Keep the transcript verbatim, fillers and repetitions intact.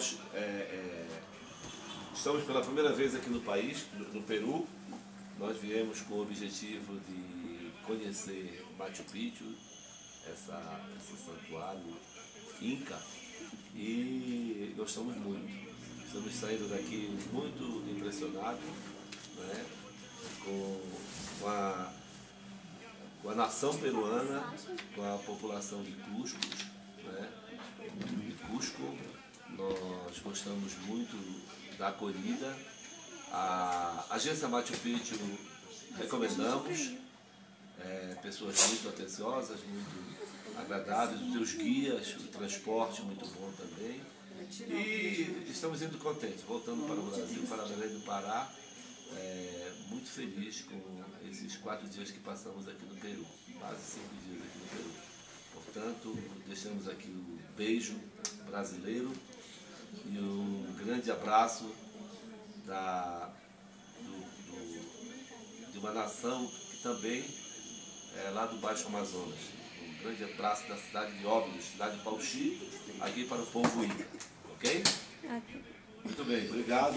nós é, é, estamos pela primeira vez aqui no país, no, no Peru. Nós viemos com o objetivo de conhecer Machu Picchu, essa, esse santuário inca, e gostamos muito. Estamos saindo daqui muito impressionados, né, com, com, a, com a nação peruana, com a população de Cusco, né, de Cusco. Nós gostamos muito da acolhida. A agência Machu Picchu recomendamos, é, pessoas muito atenciosas, muito agradáveis, os seus guias, o transporte muito bom também. E estamos indo contentes, voltando para o Brasil, para Belém do Pará, é, muito feliz com esses quatro dias que passamos aqui no Peru, quase cinco dias aqui no Peru. Portanto, deixamos aqui um beijo brasileiro e um grande abraço da, do, do, de uma nação que também é lá do Baixo Amazonas. Um grande abraço da cidade de Óbidos, cidade de Pauxi, aqui para o povo inca. Ok? Muito bem, obrigado.